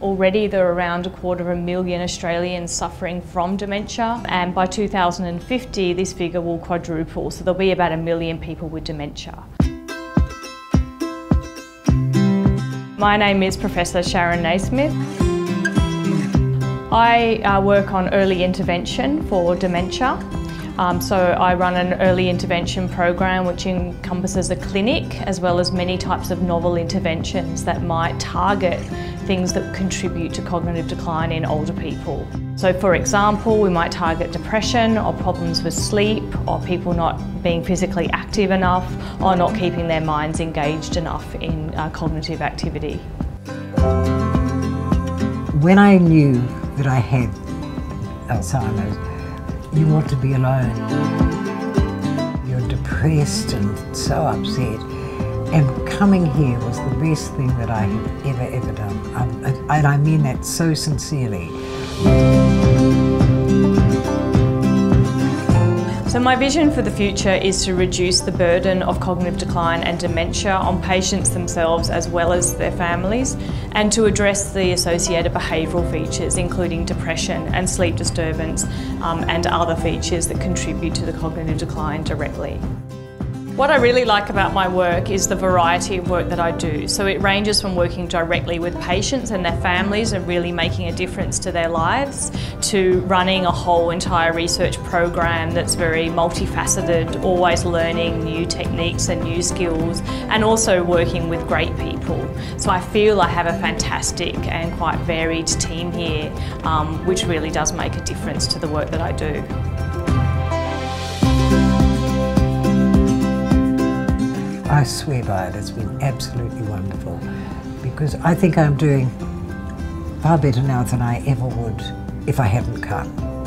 Already there are around 250,000 Australians suffering from dementia, and by 2050 this figure will quadruple, so there'll be about 1 million people with dementia. My name is Professor Sharon Naismith. I work on early intervention for dementia. So I run an early intervention program which encompasses a clinic as well as many types of novel interventions that might target things that contribute to cognitive decline in older people. So for example, we might target depression or problems with sleep or people not being physically active enough or not keeping their minds engaged enough in cognitive activity. When I knew that I had Alzheimer's, you want to be alone. You're depressed and so upset, and coming here was the best thing that I have ever done, and I mean that so sincerely. So my vision for the future is to reduce the burden of cognitive decline and dementia on patients themselves as well as their families, and to address the associated behavioural features including depression and sleep disturbance and other features that contribute to the cognitive decline directly. What I really like about my work is the variety of work that I do. So it ranges from working directly with patients and their families and really making a difference to their lives, to running a whole entire research program that's very multifaceted, always learning new techniques and new skills, and also working with great people. So I feel I have a fantastic and quite varied team here, which really does make a difference to the work that I do. I swear by it, it's been absolutely wonderful, because I think I'm doing far better now than I ever would if I hadn't come.